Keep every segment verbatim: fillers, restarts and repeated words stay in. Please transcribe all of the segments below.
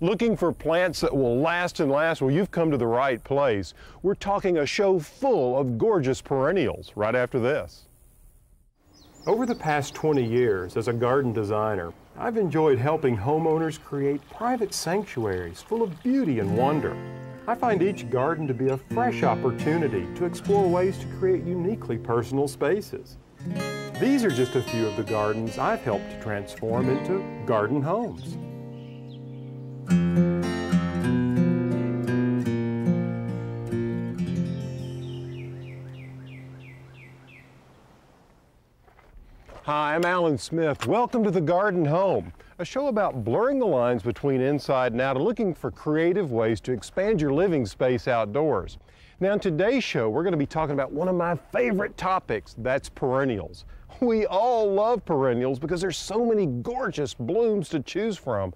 looking for plants that will last and last, well, you've come to the right place. We're talking a show full of gorgeous perennials right after this. Over the past twenty years as a garden designer, I've enjoyed helping homeowners create private sanctuaries full of beauty and wonder. I find each garden to be a fresh opportunity to explore ways to create uniquely personal spaces. These are just a few of the gardens I've helped to transform into garden homes. Hi, I'm Alan Smith. Welcome to The Garden Home, a show about blurring the lines between inside and out and looking for creative ways to expand your living space outdoors. Now, in today's show, we're going to be talking about one of my favorite topics, that's perennials. We all love perennials because there's so many gorgeous blooms to choose from,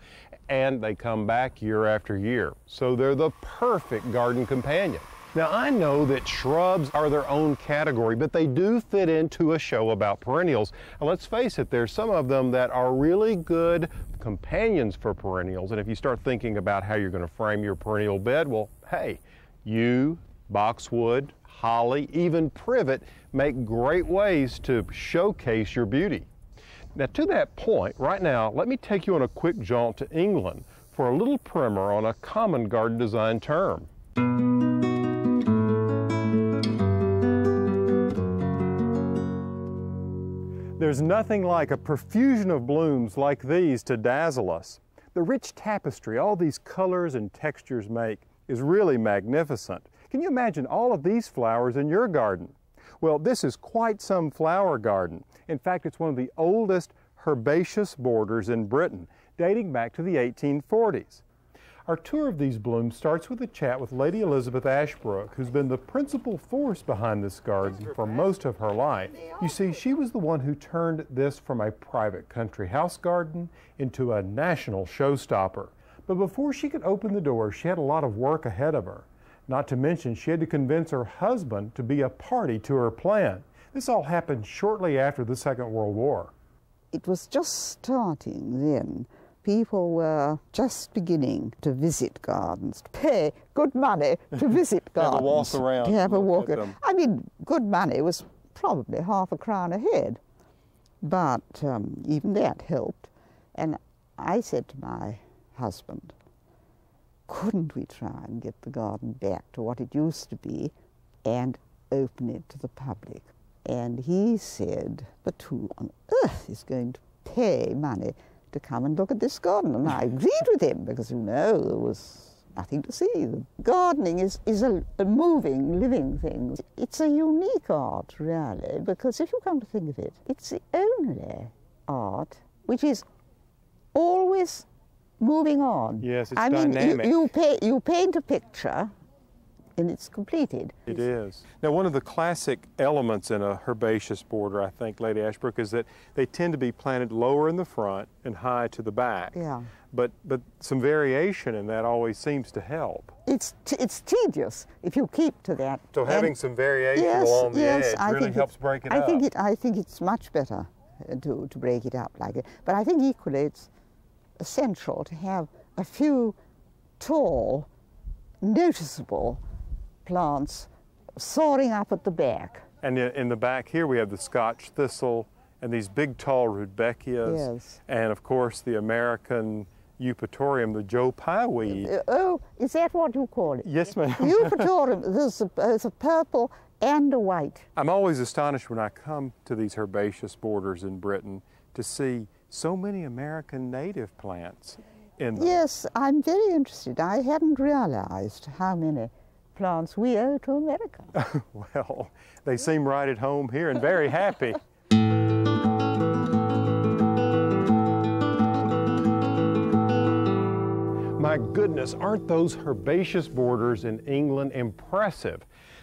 and they come back year after year. So they're the perfect garden companion. Now, I know that shrubs are their own category, but they do fit into a show about perennials. And let's face it, there's some of them that are really good companions for perennials. And if you start thinking about how you're going to frame your perennial bed, well, hey, yew, boxwood, holly, even privet make great ways to showcase your beauty. Now, to that point, right now, let me take you on a quick jaunt to England for a little primer on a common garden design term. There's nothing like a profusion of blooms like these to dazzle us. The rich tapestry all these colors and textures make is really magnificent. Can you imagine all of these flowers in your garden? Well, this is quite some flower garden. In fact, it's one of the oldest herbaceous borders in Britain, dating back to the eighteen forties. Our tour of these blooms starts with a chat with Lady Elizabeth Ashbrook, who's been the principal force behind this garden for most of her life. You see, she was the one who turned this from a private country house garden into a national showstopper. But before she could open the door, she had a lot of work ahead of her. Not to mention, she had to convince her husband to be a party to her plan. This all happened shortly after the Second World War. It was just starting then. People were just beginning to visit gardens, to pay good money to visit gardens. Have a walk around. To have a walk around. I mean, good money was probably half a crown a head, but um, even that helped. And I said to my husband, couldn't we try and get the garden back to what it used to be and open it to the public? And he said, but who on earth is going to pay money to come and look at this garden? And I agreed with him because, you know, there was nothing to see. Gardening is, is a, a moving, living thing. It's a unique art, really, because if you come to think of it, it's the only art which is always moving on. Yes, it's I dynamic. Mean, you, you, pay, you paint a picture and it's completed. It is. Now, one of the classic elements in a herbaceous border, I think, Lady Ashbrook, is that they tend to be planted lower in the front and high to the back. Yeah. But, but some variation in that always seems to help. It's, t it's tedious if you keep to that. So having and some variation yes, along the yes, edge I really helps it, break it I up. Think it, I think it's much better to, to break it up like it. But I think equally it's essential to have a few tall, noticeable plants soaring up at the back. And in the back here we have the Scotch thistle and these big tall rudbeckias, yes, and of course the American Eupatorium, the Joe Pye weed. Uh, oh, is that what you call it? Yes, ma'am. Eupatorium, there's a, there's a purple and a white. I'm always astonished when I come to these herbaceous borders in Britain to see so many American native plants in them. Yes, I'm very interested. I hadn't realized how many plants we owe to America. Well, they seem right at home here and very happy. My goodness, aren't those herbaceous borders in England impressive?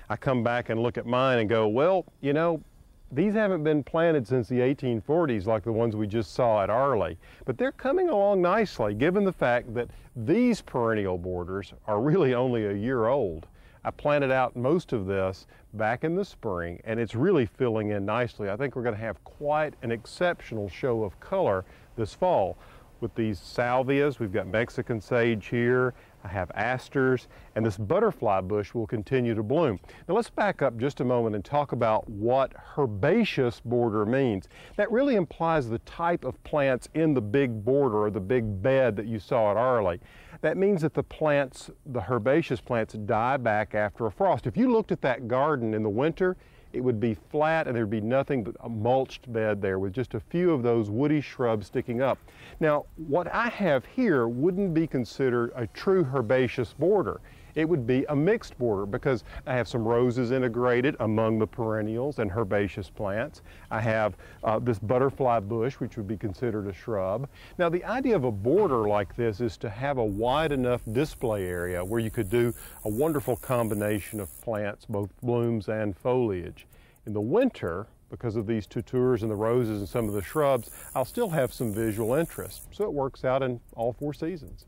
I come back and look at mine and go, well, you know, these haven't been planted since the eighteen forties like the ones we just saw at Arley, but they're coming along nicely given the fact that these perennial borders are really only a year old. I planted out most of this back in the spring and it's really filling in nicely. I think we're going to have quite an exceptional show of color this fall. with these salvias. We've got Mexican sage here. I have asters, and this butterfly bush will continue to bloom. Now let's back up just a moment and talk about what herbaceous border means. That really implies the type of plants in the big border or the big bed that you saw at Arley. That means that the plants, the herbaceous plants, die back after a frost. If you looked at that garden in the winter, it would be flat and there'd be nothing but a mulched bed there with just a few of those woody shrubs sticking up. Now, what I have here wouldn't be considered a true herbaceous border. It would be a mixed border because I have some roses integrated among the perennials and herbaceous plants. I have uh, this butterfly bush, which would be considered a shrub. Now, the idea of a border like this is to have a wide enough display area where you could do a wonderful combination of plants, both blooms and foliage. In the winter, because of these tutors and the roses and some of the shrubs, I'll still have some visual interest. So it works out in all four seasons.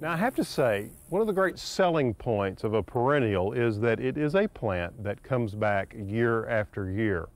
Now, I have to say, one of the great selling points of a perennial is that it is a plant that comes back year after year.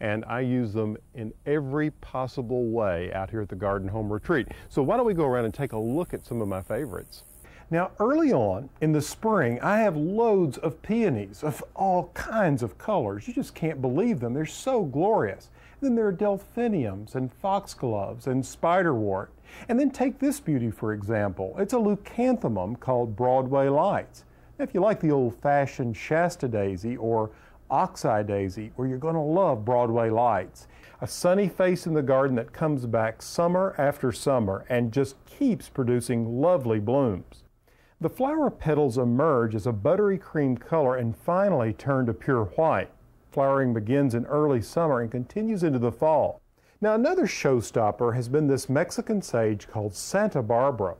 And I use them in every possible way out here at the Garden Home Retreat. So why don't we go around and take a look at some of my favorites. Now, early on in the spring, I have loads of peonies of all kinds of colors. You just can't believe them. They're so glorious. Then there are delphiniums and foxgloves and spiderwort. And then take this beauty, for example. It's a leucanthemum called Broadway Lights. Now, if you like the old-fashioned Shasta Daisy or Oxeye Daisy, well, you're going to love Broadway Lights. A sunny face in the garden that comes back summer after summer and just keeps producing lovely blooms. The flower petals emerge as a buttery cream color and finally turn to pure white. Flowering begins in early summer and continues into the fall. Now, another showstopper has been this Mexican sage called Santa Barbara.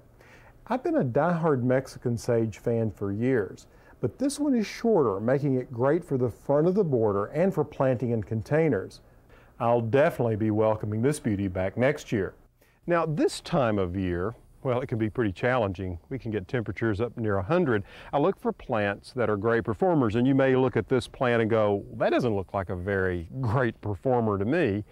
I've been a diehard Mexican sage fan for years, but this one is shorter, making it great for the front of the border and for planting in containers. I'll definitely be welcoming this beauty back next year. Now, this time of year, well, it can be pretty challenging. We can get temperatures up near one hundred. I look for plants that are great performers, and you may look at this plant and go, that doesn't look like a very great performer to me.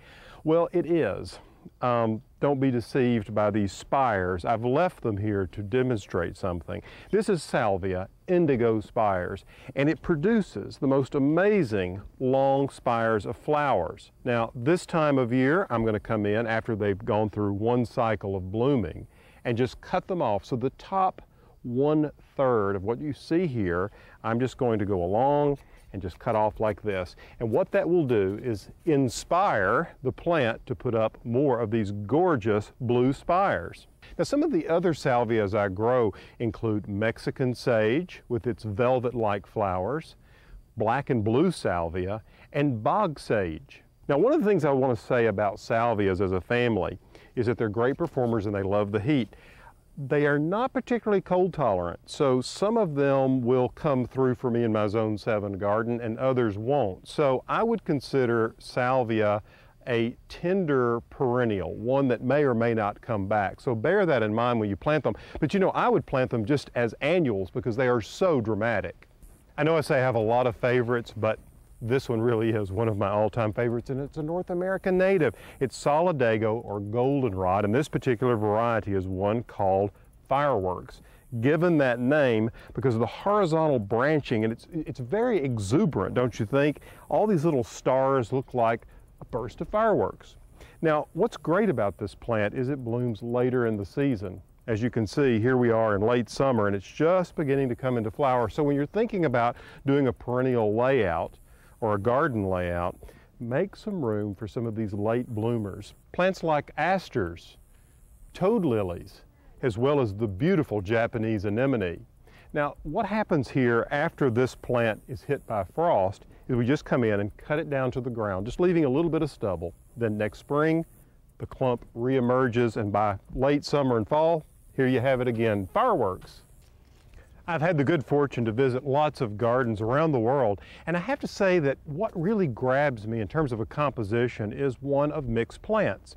Well, it is. Um, don't be deceived by these spires. I've left them here to demonstrate something. This is Salvia indigo spires, and it produces the most amazing long spires of flowers. Now, this time of year, I'm going to come in after they've gone through one cycle of blooming and just cut them off. So the top one third of what you see here, I'm just going to go along and just cut off like this. And what that will do is inspire the plant to put up more of these gorgeous blue spires. Now, some of the other salvias I grow include Mexican sage with its velvet-like flowers, black and blue salvia, and bog sage. Now, one of the things I want to say about salvias as a family is that they're great performers and they love the heat. They are not particularly cold tolerant, so some of them will come through for me in my zone seven garden and others won't. So I would consider salvia a tender perennial, one that may or may not come back. So bear that in mind when you plant them. But you know, I would plant them just as annuals because they are so dramatic. I know I say I have a lot of favorites, but this one really is one of my all-time favorites, and it's a North American native. It's Solidago or goldenrod, and this particular variety is one called Fireworks, given that name because of the horizontal branching, and it's, it's very exuberant, don't you think? All these little stars look like a burst of fireworks. Now, what's great about this plant is it blooms later in the season. As you can see, here we are in late summer, and it's just beginning to come into flower. So when you're thinking about doing a perennial layout, or a garden layout, make some room for some of these late bloomers. Plants like asters, toad lilies, as well as the beautiful Japanese anemone. Now, what happens here after this plant is hit by frost is we just come in and cut it down to the ground, just leaving a little bit of stubble. Then next spring, the clump reemerges, and by late summer and fall, here you have it again, Fireworks. I've had the good fortune to visit lots of gardens around the world, and I have to say that what really grabs me in terms of a composition is one of mixed plants.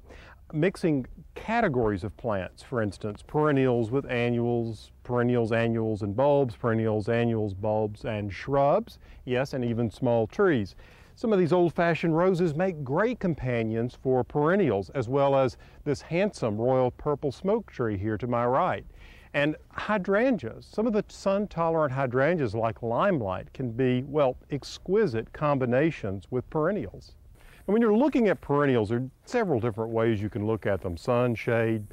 Mixing categories of plants, for instance, perennials with annuals, perennials, annuals, and bulbs, perennials, annuals, bulbs, and shrubs, yes, and even small trees. Some of these old-fashioned roses make great companions for perennials, as well as this handsome royal purple smoke tree here to my right. And hydrangeas, some of the sun-tolerant hydrangeas like limelight can be, well, exquisite combinations with perennials. And when you're looking at perennials, there are several different ways you can look at them: sun, shade,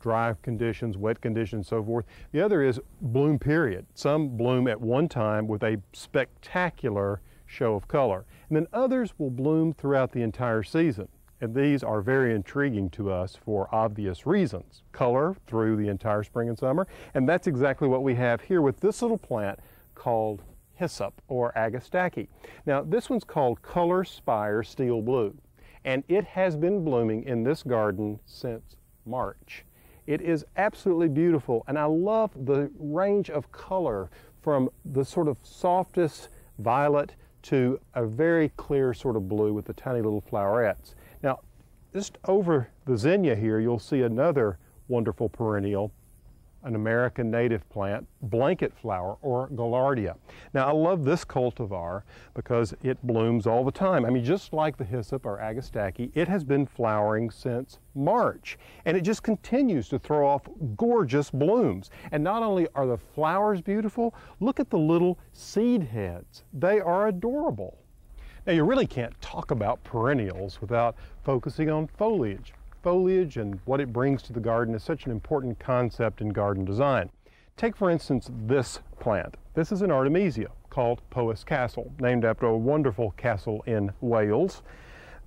dry conditions, wet conditions, so forth. The other is bloom period. Some bloom at one time with a spectacular show of color, and then others will bloom throughout the entire season. And these are very intriguing to us for obvious reasons. Color through the entire spring and summer, and that's exactly what we have here with this little plant called hyssop or agastache. Now, this one's called Color Spire Steel Blue, and it has been blooming in this garden since March. It is absolutely beautiful, and I love the range of color from the sort of softest violet to a very clear sort of blue with the tiny little flowerets. Now, just over the zinnia here, you'll see another wonderful perennial, an American native plant, blanket flower or gaillardia. Now, I love this cultivar because it blooms all the time. I mean, just like the hyssop or agastache, it has been flowering since March, and it just continues to throw off gorgeous blooms. And not only are the flowers beautiful, look at the little seed heads. They are adorable. Now, you really can't talk about perennials without focusing on foliage. Foliage and what it brings to the garden is such an important concept in garden design. Take, for instance, this plant. This is an artemisia called Powis Castle, named after a wonderful castle in Wales.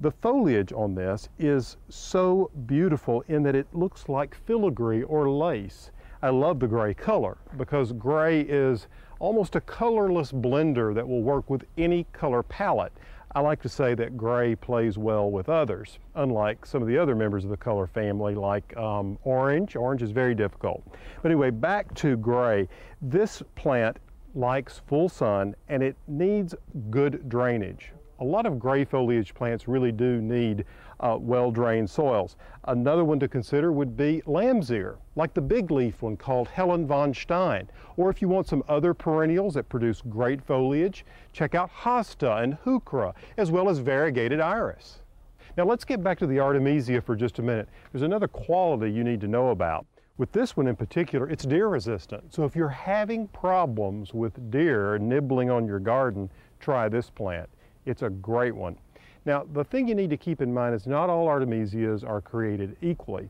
The foliage on this is so beautiful in that it looks like filigree or lace. I love the gray color because gray is almost a colorless blender that will work with any color palette. I like to say that gray plays well with others, unlike some of the other members of the color family, like um, orange. Orange is very difficult. But anyway, back to gray. This plant likes full sun, and it needs good drainage. A lot of gray foliage plants really do need uh, well-drained soils. Another one to consider would be lamb's ear, like the big leaf one called Helen von Stein. Or if you want some other perennials that produce great foliage, check out hosta and heuchera, as well as variegated iris. Now let's get back to the artemisia for just a minute. There's another quality you need to know about. With this one in particular, it's deer resistant. So if you're having problems with deer nibbling on your garden, try this plant. It's a great one. Now, the thing you need to keep in mind is not all artemisias are created equally.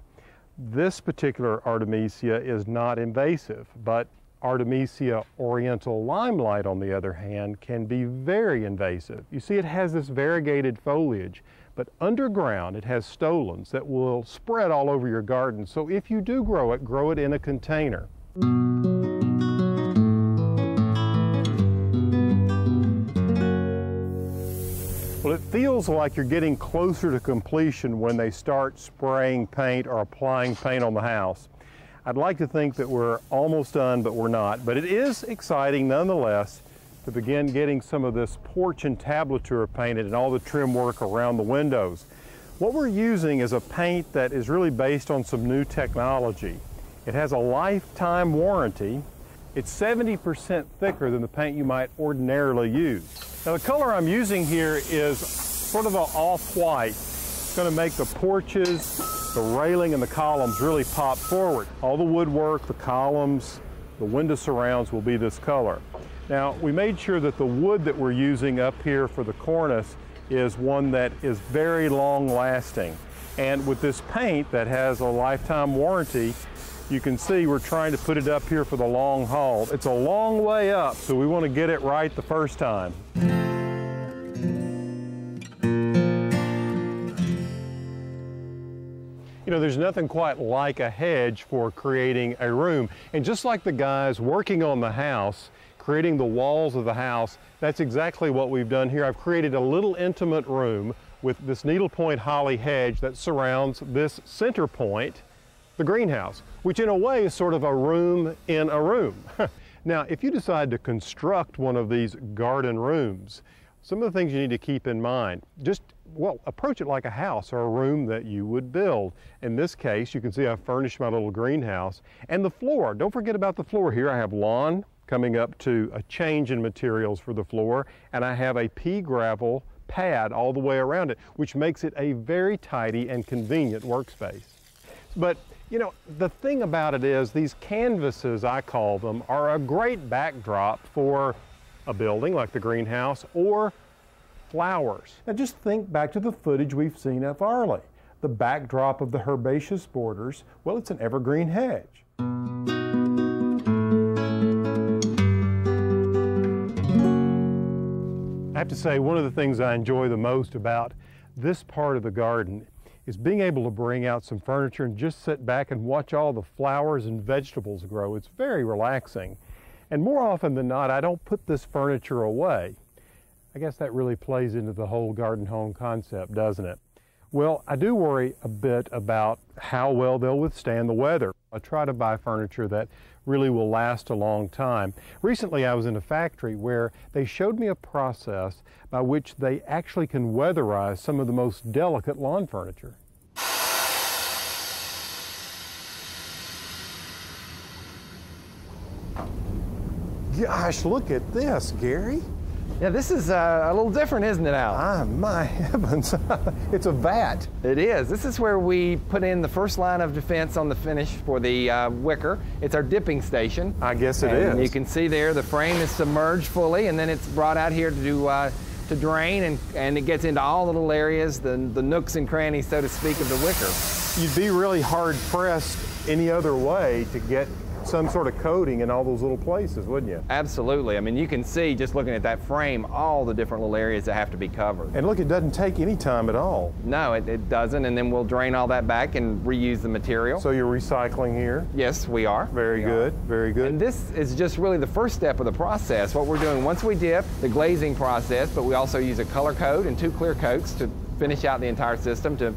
This particular artemisia is not invasive, but Artemisia oriental limelight, on the other hand, can be very invasive. You see, it has this variegated foliage, but underground it has stolons that will spread all over your garden. So if you do grow it, grow it in a container. Well, it feels like you're getting closer to completion when they start spraying paint or applying paint on the house. I'd like to think that we're almost done, but we're not. But it is exciting nonetheless to begin getting some of this porch and tablature painted and all the trim work around the windows. What we're using is a paint that is really based on some new technology. It has a lifetime warranty. It's seventy percent thicker than the paint you might ordinarily use. Now, the color I'm using here is sort of an off-white. It's going to make the porches, the railing, and the columns really pop forward. All the woodwork, the columns, the window surrounds will be this color. Now, we made sure that the wood that we're using up here for the cornice is one that is very long-lasting. And with this paint that has a lifetime warranty, you can see we're trying to put it up here for the long haul. It's a long way up, so we want to get it right the first time. You know, there's nothing quite like a hedge for creating a room. And just like the guys working on the house, creating the walls of the house, that's exactly what we've done here. I've created a little intimate room with this needlepoint holly hedge that surrounds this center point, the greenhouse, which in a way is sort of a room in a room. Now, if you decide to construct one of these garden rooms, some of the things you need to keep in mind, just, well, approach it like a house or a room that you would build. In this case, you can see I've furnished my little greenhouse. And the floor, don't forget about the floor here. I have lawn coming up to a change in materials for the floor, and I have a pea gravel pad all the way around it, which makes it a very tidy and convenient workspace. But, you know, the thing about it is these canvases, I call them, are a great backdrop for a building like the greenhouse or flowers. Now just think back to the footage we've seen of Arley. The backdrop of the herbaceous borders, well, it's an evergreen hedge. I have to say, one of the things I enjoy the most about this part of the garden is being able to bring out some furniture and just sit back and watch all the flowers and vegetables grow. It's very relaxing. And more often than not, I don't put this furniture away. I guess that really plays into the whole garden home concept, doesn't it? Well, I do worry a bit about how well they'll withstand the weather. I try to buy furniture that really will last a long time. Recently, I was in a factory where they showed me a process by which they actually can weatherize some of the most delicate lawn furniture. Gosh, look at this, Gary. Yeah, this is uh, a little different, isn't it, Al? Ah, my heavens. It's a vat. It is. This is where we put in the first line of defense on the finish for the uh, wicker. It's our dipping station. I guess it and is. And you can see there the frame is submerged fully, and then it's brought out here to do, uh, to drain, and, and it gets into all the little areas, the, the nooks and crannies, so to speak, of the wicker. You'd be really hard-pressed any other way to get some sort of coating in all those little places, wouldn't you? Absolutely. I mean, you can see just looking at that frame all the different little areas that have to be covered. And look, it doesn't take any time at all. No, it, it doesn't, and then we'll drain all that back and reuse the material. So you're recycling here? Yes, we are. Very we good, are. very good. And this is just really the first step of the process. What we're doing once we dip, the glazing process, but we also use a color coat and two clear coats to finish out the entire system to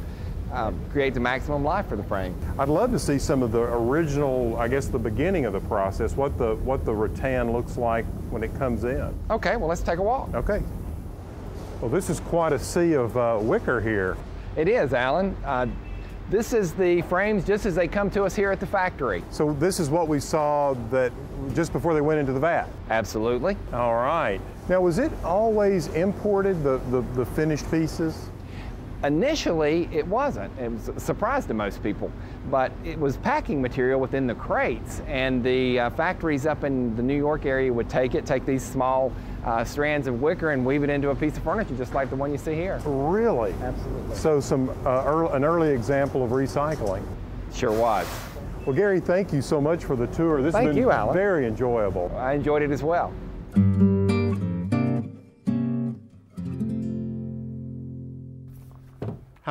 Uh, create the maximum life for the frame. I'd love to see some of the original, I guess the beginning of the process, what the what the rattan looks like when it comes in. Okay, well, let's take a walk. Okay. Well, this is quite a sea of uh, wicker here. It is, Alan. Uh, this is the frames just as they come to us here at the factory. So this is what we saw that just before they went into the vat? Absolutely. All right. Now, was it always imported, the, the, the finished pieces? Initially, it wasn't. It was a surprise to most people, but it was packing material within the crates, and the uh, factories up in the New York area would take it, take these small uh, strands of wicker and weave it into a piece of furniture just like the one you see here. Really? Absolutely. So some uh, early, an early example of recycling. Sure was. Well, Gary, thank you so much for the tour. This thank has been you, Alan. Very enjoyable. I enjoyed it as well.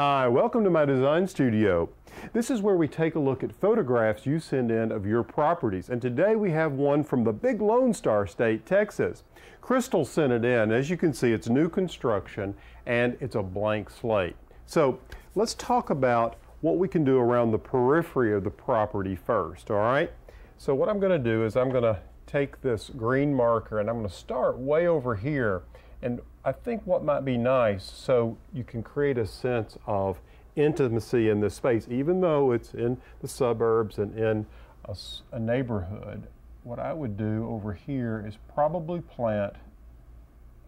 Hi, welcome to my design studio. This is where we take a look at photographs you send in of your properties, and today we have one from the big Lone Star State, Texas. Crystal sent it in. As you can see, it's new construction and it's a blank slate. So let's talk about what we can do around the periphery of the property first, all right? So what I'm going to do is I'm going to take this green marker and I'm going to start way over here, and I think what might be nice, so you can create a sense of intimacy in this space, even though it's in the suburbs and in a, a neighborhood, what I would do over here is probably plant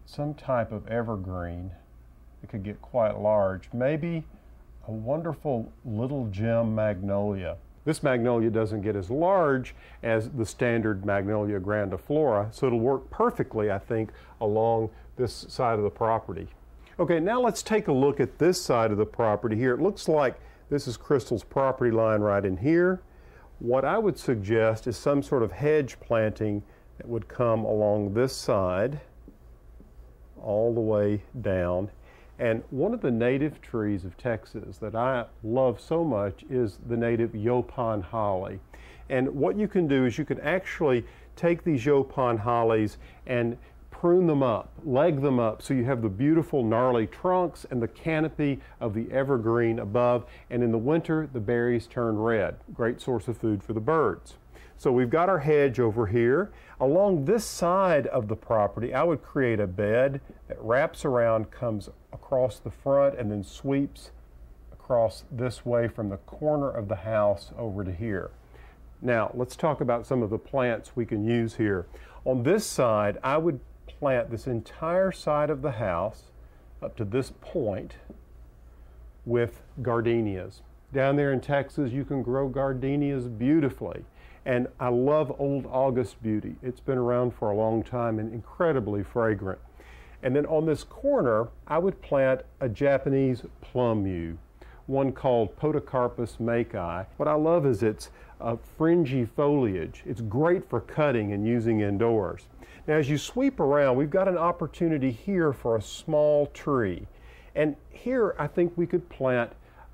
some type of evergreen. It could get quite large. Maybe a wonderful little gem magnolia. This magnolia doesn't get as large as the standard Magnolia grandiflora, so it'll work perfectly, I think, along this side of the property. Okay, now let's take a look at this side of the property here. It looks like this is Crystal's property line right in here. What I would suggest is some sort of hedge planting that would come along this side all the way down. And one of the native trees of Texas that I love so much is the native Yopon holly. And what you can do is you can actually take these Yopon hollies and prune them up, leg them up, so you have the beautiful gnarly trunks and the canopy of the evergreen above. And in the winter, the berries turn red. Great source of food for the birds. So we've got our hedge over here. Along this side of the property, I would create a bed that wraps around, comes across the front, and then sweeps across this way from the corner of the house over to here. Now, let's talk about some of the plants we can use here. On this side, I would plant this entire side of the house, up to this point with gardenias. Down there in Texas, you can grow gardenias beautifully. And I love old August beauty. It's been around for a long time and incredibly fragrant. And then on this corner, I would plant a Japanese plum yew, one called Podocarpus makai. What I love is its uh, fringy foliage. It's great for cutting and using indoors. Now, as you sweep around, we've got an opportunity here for a small tree. And here, I think we could plant,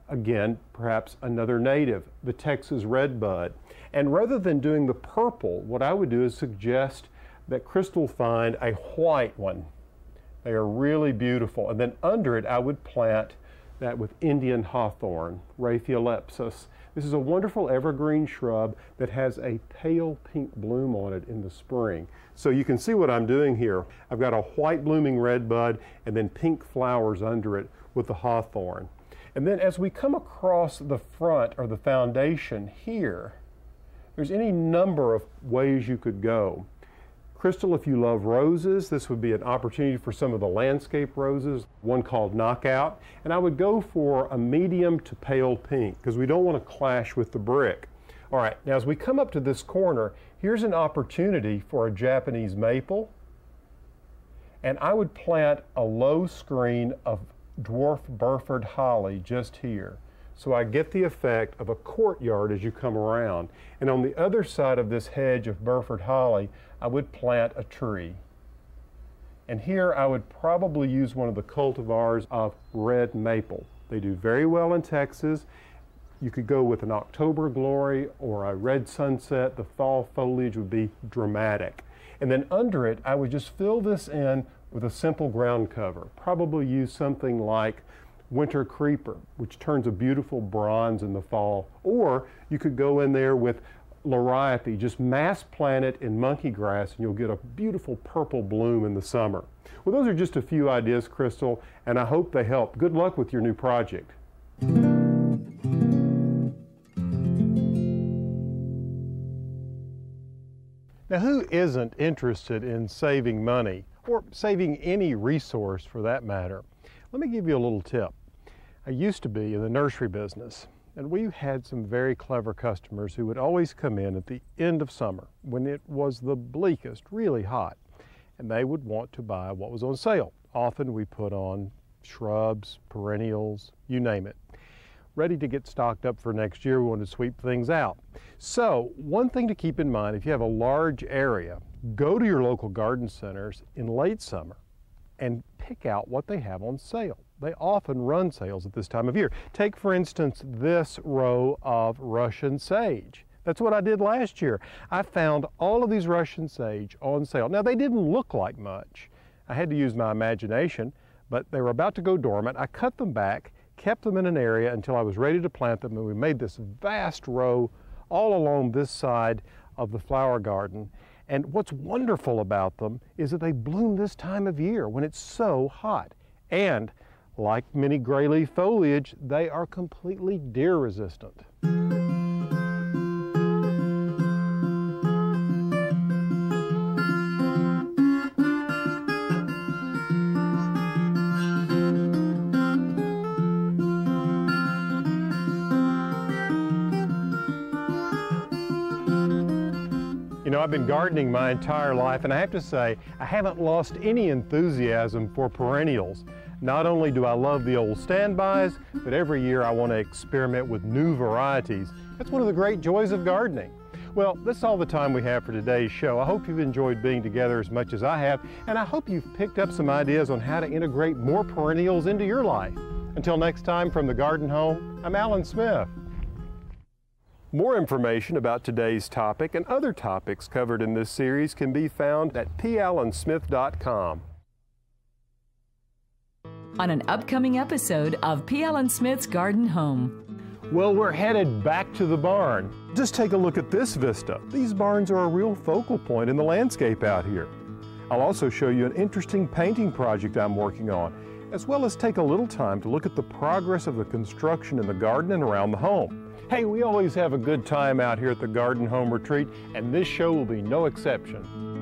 again, perhaps another native, the Texas redbud. And rather than doing the purple, what I would do is suggest that Crystal find a white one. They are really beautiful. And then under it, I would plant that with Indian hawthorn, Raphiolepsis. This is a wonderful evergreen shrub that has a pale pink bloom on it in the spring. So you can see what I'm doing here. I've got a white blooming redbud and then pink flowers under it with the hawthorn. And then as we come across the front or the foundation here, there's any number of ways you could go. Crystal, if you love roses, this would be an opportunity for some of the landscape roses, one called Knockout. And I would go for a medium to pale pink because we don't want to clash with the brick. All right, now as we come up to this corner, here's an opportunity for a Japanese maple. And I would plant a low screen of dwarf Burford holly just here. So I get the effect of a courtyard as you come around. And on the other side of this hedge of Burford holly, I would plant a tree. And here I would probably use one of the cultivars of red maple. They do very well in Texas. You could go with an October glory or a red sunset. The fall foliage would be dramatic. And then under it, I would just fill this in with a simple ground cover. Probably use something like winter creeper, which turns a beautiful bronze in the fall. Or you could go in there with liriope, just mass plant it in monkey grass and you'll get a beautiful purple bloom in the summer. Well, those are just a few ideas, Crystal, and I hope they help. Good luck with your new project. Now, who isn't interested in saving money or saving any resource for that matter? Let me give you a little tip. I used to be in the nursery business, and we had some very clever customers who would always come in at the end of summer when it was the bleakest, really hot, and they would want to buy what was on sale. Often we put on shrubs, perennials, you name it. Ready to get stocked up for next year, we wanted to sweep things out. So one thing to keep in mind, if you have a large area, go to your local garden centers in late summer and pick out what they have on sale. They often run sales at this time of year. Take, for instance, this row of Russian sage. That's what I did last year. I found all of these Russian sage on sale. Now, they didn't look like much. I had to use my imagination, but they were about to go dormant. I cut them back, kept them in an area until I was ready to plant them, and we made this vast row all along this side of the flower garden. And what's wonderful about them is that they bloom this time of year when it's so hot. And like many gray leaf foliage, they are completely deer resistant. You know, I've been gardening my entire life, and I have to say, I haven't lost any enthusiasm for perennials. Not only do I love the old standbys, but every year I want to experiment with new varieties. That's one of the great joys of gardening. Well, that's all the time we have for today's show. I hope you've enjoyed being together as much as I have, and I hope you've picked up some ideas on how to integrate more perennials into your life. Until next time, from the Garden Home, I'm Alan Smith. More information about today's topic and other topics covered in this series can be found at p allen smith dot com. On an upcoming episode of P. Allen Smith's Garden Home. Well, we're headed back to the barn. Just take a look at this vista. These barns are a real focal point in the landscape out here. I'll also show you an interesting painting project I'm working on, as well as take a little time to look at the progress of the construction in the garden and around the home. Hey, we always have a good time out here at the Garden Home Retreat, and this show will be no exception.